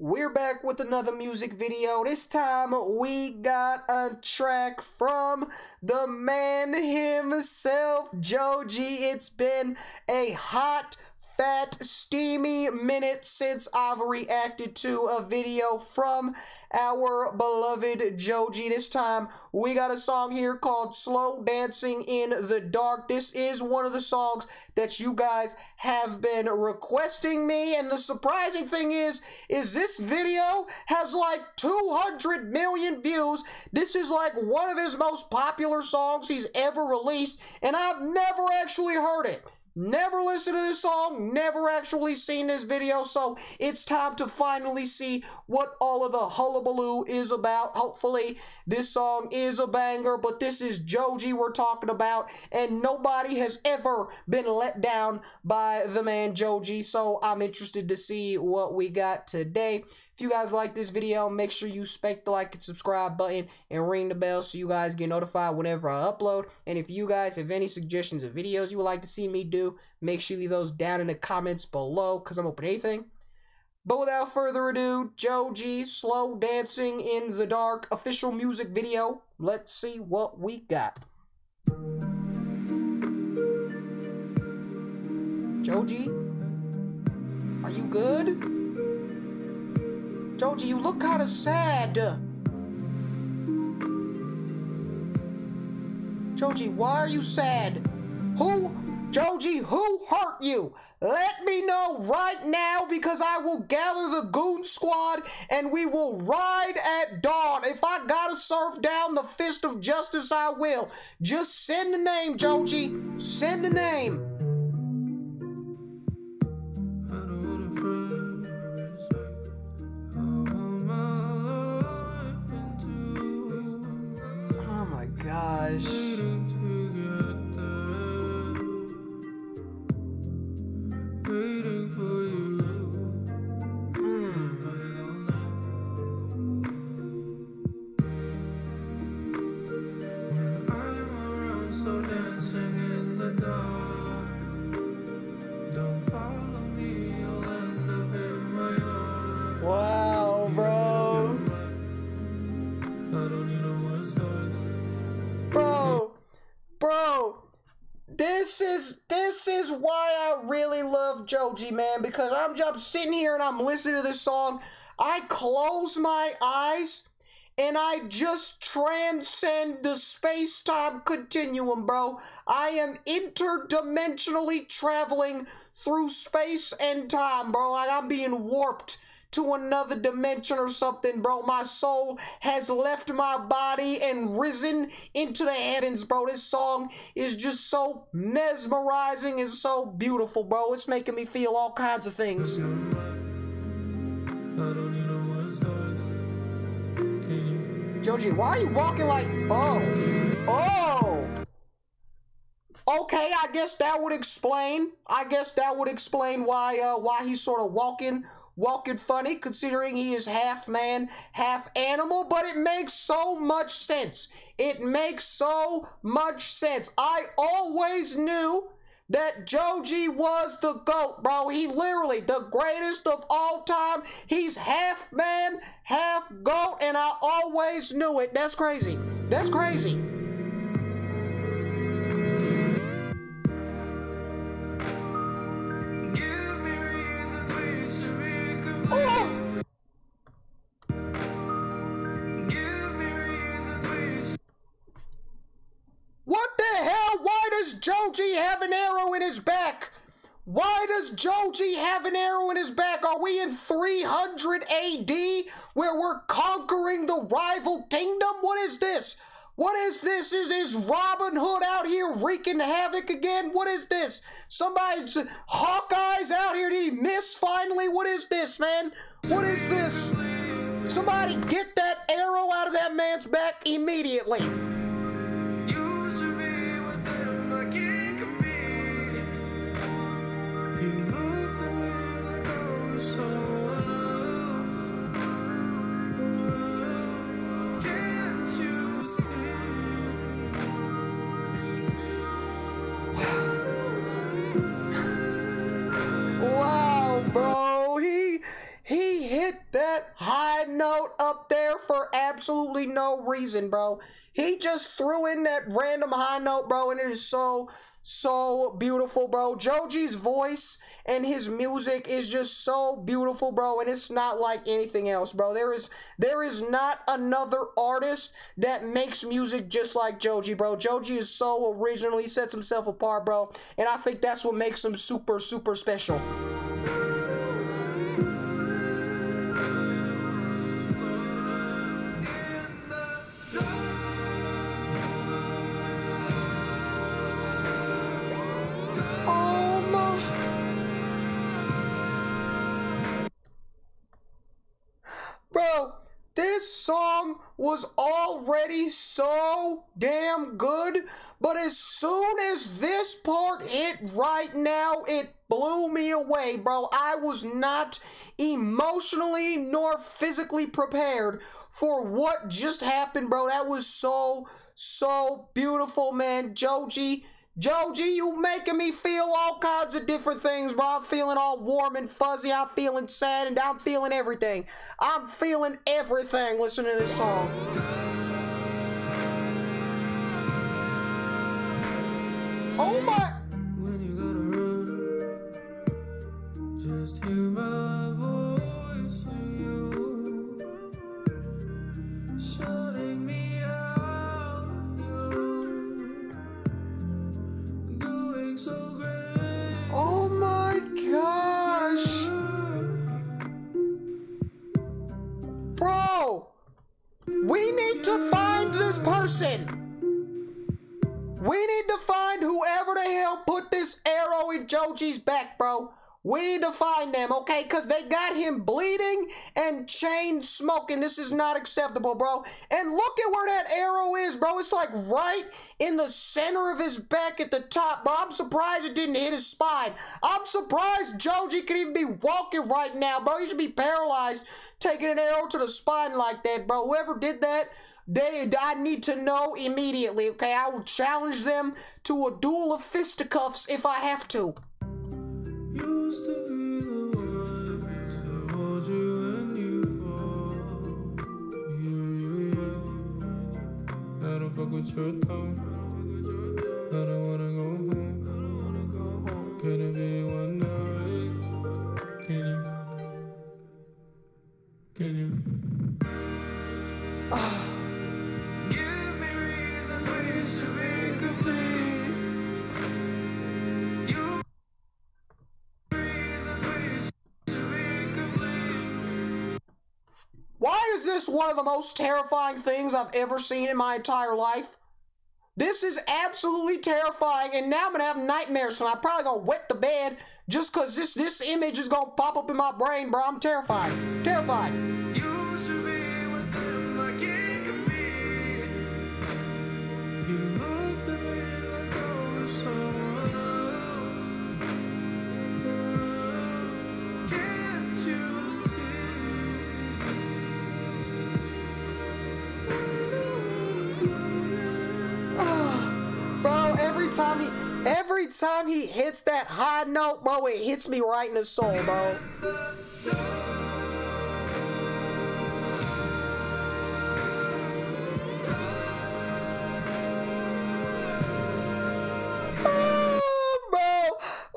We're back with another music video. This time we got a track from the man himself, Joji. It's been a hot, fat, steamy minute since I've reacted to a video from our beloved Joji. This time we got a song here called Slow Dancing in the Dark. This is one of the songs that you guys have been requesting me, and the surprising thing is this video has like 200 million views. This is like one of his most popular songs he's ever released, and I've never actually heard it. Never listened to this song, never actually seen this video, so it's time to finally see what all of the hullabaloo is about. Hopefully this song is a banger, but this is Joji we're talking about, and nobody has ever been let down by the man Joji, so I'm interested to see what we got today. If you guys like this video, make sure you spank the like and subscribe button and ring the bell so you guys get notified whenever I upload. And if you guys have any suggestions of videos you would like to see me do, make sure you leave those down in the comments below because I'm open to anything. But without further ado, Joji, Slow Dancing in the Dark, official music video. Let's see what we got. Joji, are you good? Joji, you look kind of sad. Joji, why are you sad? Who, Joji, who hurt you? Let me know right now because I will gather the goon squad and we will ride at dawn. If I gotta surf down the fist of justice, I will. Just send the name, Joji. Send the name. Gosh. Wow, bro. I don't need no more songs. Bro, this is why I really love Joji, man, because I'm sitting here and I'm listening to this song. I close my eyes and I just transcend the space-time continuum, bro. I am interdimensionally traveling through space and time, bro. Like I'm being warped to another dimension or something, bro. My soul has left my body and risen into the heavens, bro. This song is just so mesmerizing and so beautiful, bro. It's making me feel all kinds of things. Joji, why are you walking like, okay, I guess that would explain. Why he's sort of walking funny, considering he is half man, half animal. But it makes so much sense. I always knew that Joji was the GOAT, bro. He literally the greatest of all time. He's half man, half goat, and I always knew it. That's crazy. Joji have an arrow in his back? Why does Joji have an arrow in his back? Are we in 300 AD where we're conquering the rival kingdom? What is this? Is Robin Hood out here wreaking havoc again? What is this? Somebody's Hawkeye's out here. Did he miss finally? What is this, man? What is this? Somebody get that arrow out of that man's back immediately. Wow, bro, he hit that that high note up there for absolutely no reason, bro. He just threw in that random high note, bro, and it is so beautiful, bro. Joji's voice and his music is just so beautiful, bro, and it's not like anything else, bro. There is not another artist that makes music just like Joji, bro. Joji is so original. He sets himself apart, bro, and I think that's what makes him super special. Bro, this song was already so damn good, but as soon as this part hit right now, it blew me away, bro. I was not emotionally nor physically prepared for what just happened, bro. That was so beautiful, man. Joji, you making me feel all kinds of different things, bro. I'm feeling all warm and fuzzy. I'm feeling sad, and I'm feeling everything. I'm feeling everything listening to this song. Oh my. When you gotta run, just hear my voice to you, shutting me out. Oh my gosh, bro, we need to find this person. We need to find whoever the hell put this arrow in Joji's back, bro. We need to find them, okay? Because they got him bleeding and chain smoking. This is not acceptable, bro. And look at where that arrow is, bro. It's like right in the center of his back at the top, bro. I'm surprised it didn't hit his spine. I'm surprised Joji could even be walking right now, bro. He should be paralyzed taking an arrow to the spine like that, bro. Whoever did that, I need to know immediately, okay? I will challenge them to a duel of fisticuffs if I have to. Used to be the one to hold you when you fall. Yeah. I don't fuck with your tongue. I don't wanna go home. Could it be one night? Can you? Why is this one of the most terrifying things I've ever seen in my entire life? This is absolutely terrifying, and now I'm gonna have nightmares, so I'm probably gonna wet the bed just cause this image is gonna pop up in my brain, bro. I'm terrified. Terrified. Every time he hits that high note, bro, it hits me right in the soul, bro.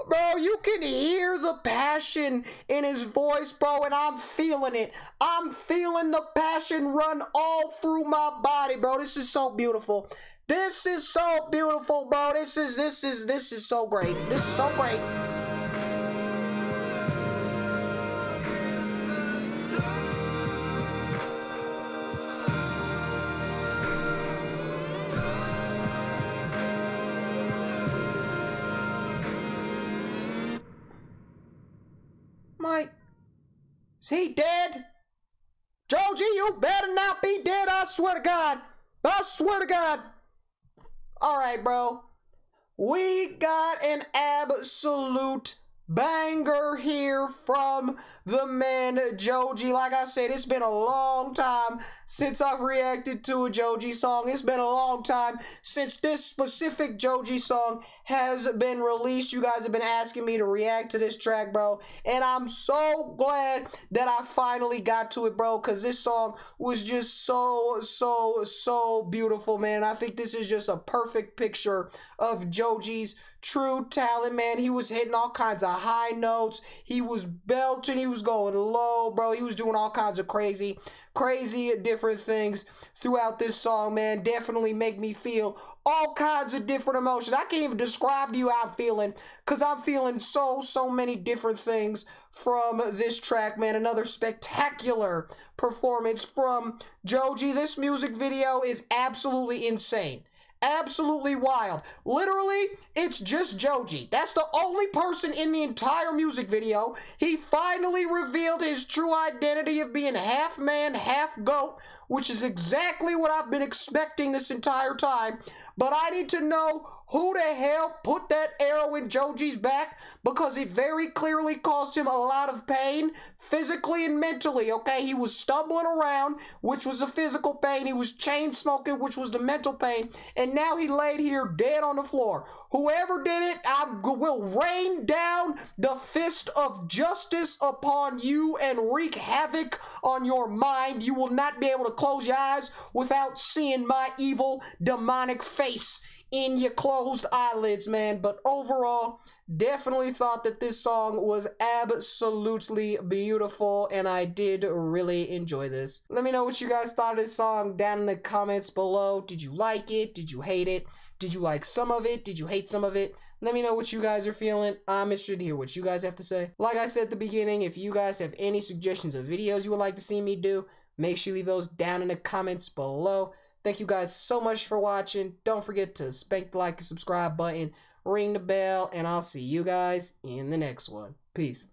Bro, you can hear the passion in his voice, bro, and I'm feeling it. I'm feeling the passion run all through my body, bro. This is so beautiful. This is so beautiful, bro. This is so great. This is so great. Mike, is he dead? Joji, you better not be dead. I swear to God. I swear to God. All right, bro, we got an absolute banger here from the man Joji. Like I said, it's been a long time since I've reacted to a Joji song. It's been a long time since this specific Joji song has been released. You guys have been asking me to react to this track, bro, and I'm so glad that I finally got to it, bro, because this song was just so beautiful, man. And I think this is just a perfect picture of Joji's true talent, man. He was hitting all kinds of high notes. He was belting. He was going low, bro. He was doing all kinds of crazy different things throughout this song, man. Definitely make me feel all kinds of different emotions. I can't even describe to you how I'm feeling, because I'm feeling so many different things from this track, man. Another spectacular performance from Joji. This music video is absolutely insane. Absolutely wild. Literally, it's just Joji. That's the only person in the entire music video. He finally revealed his true identity of being half man, half goat, which is exactly what I've been expecting this entire time. But I need to know who the hell put that arrow in Joji's back, because it very clearly caused him a lot of pain, physically and mentally, okay? He was stumbling around, which was the physical pain. He was chain smoking, which was the mental pain. And now he laid here dead on the floor. Whoever did it, I will rain down the fist of justice upon you and wreak havoc on your mind. You will not be able to close your eyes without seeing my evil, demonic face in your closed eyelids, man. But overall, definitely thought that this song was absolutely beautiful, and I did really enjoy this. Let me know what you guys thought of this song down in the comments below. Did you like it? Did you hate it? Did you like some of it? Did you hate some of it? Let me know what you guys are feeling. I'm interested to hear what you guys have to say. Like I said at the beginning, if you guys have any suggestions of videos you would like to see me do, make sure you leave those down in the comments below. Thank you guys so much for watching. Don't forget to spank the like and subscribe button, ring the bell, and I'll see you guys in the next one. Peace.